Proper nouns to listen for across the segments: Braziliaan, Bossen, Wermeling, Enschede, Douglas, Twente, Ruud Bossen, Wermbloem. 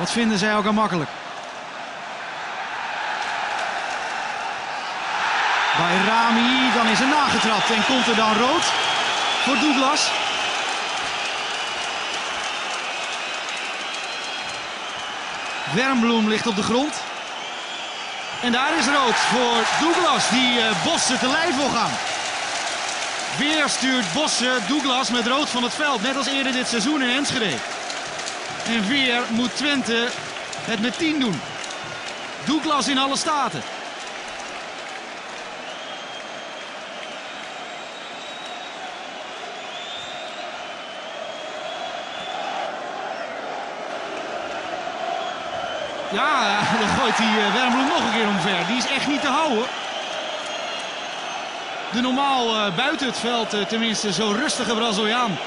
Wat vinden zij ook al makkelijk. Bij Rami, dan is er nagetrapt en komt er dan rood voor Douglas. Wermbloem ligt op de grond. En daar is rood voor Douglas, die Bossen te lijf wil gaan. Weer stuurt Bossen Douglas met rood van het veld, net als eerder dit seizoen in Enschede. En weer moet Twente het met 10 doen. Douglas in alle staten. Ja, dan gooit die Wermeling nog een keer omver. Die is echt niet te houden. De normaal buiten het veld, tenminste zo rustige Braziliaan,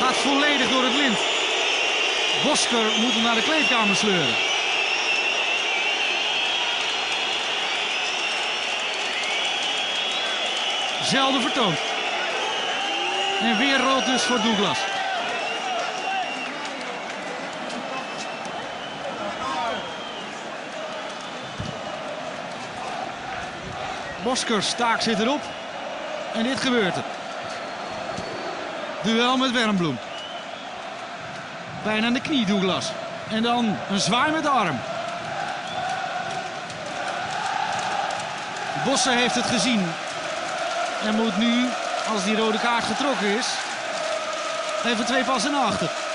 gaat volledig door het lint. Bosker moet hem naar de kleedkamer sleuren. Zelden vertoond. En weer rood dus voor Douglas. Boskers taak zit erop. En dit gebeurt er. Duel met Wermbloem. Bijna aan de knie Douglas. En dan een zwaai met de arm. Bossen heeft het gezien. En moet nu, als die rode kaart getrokken is, even 2 passen naar achter.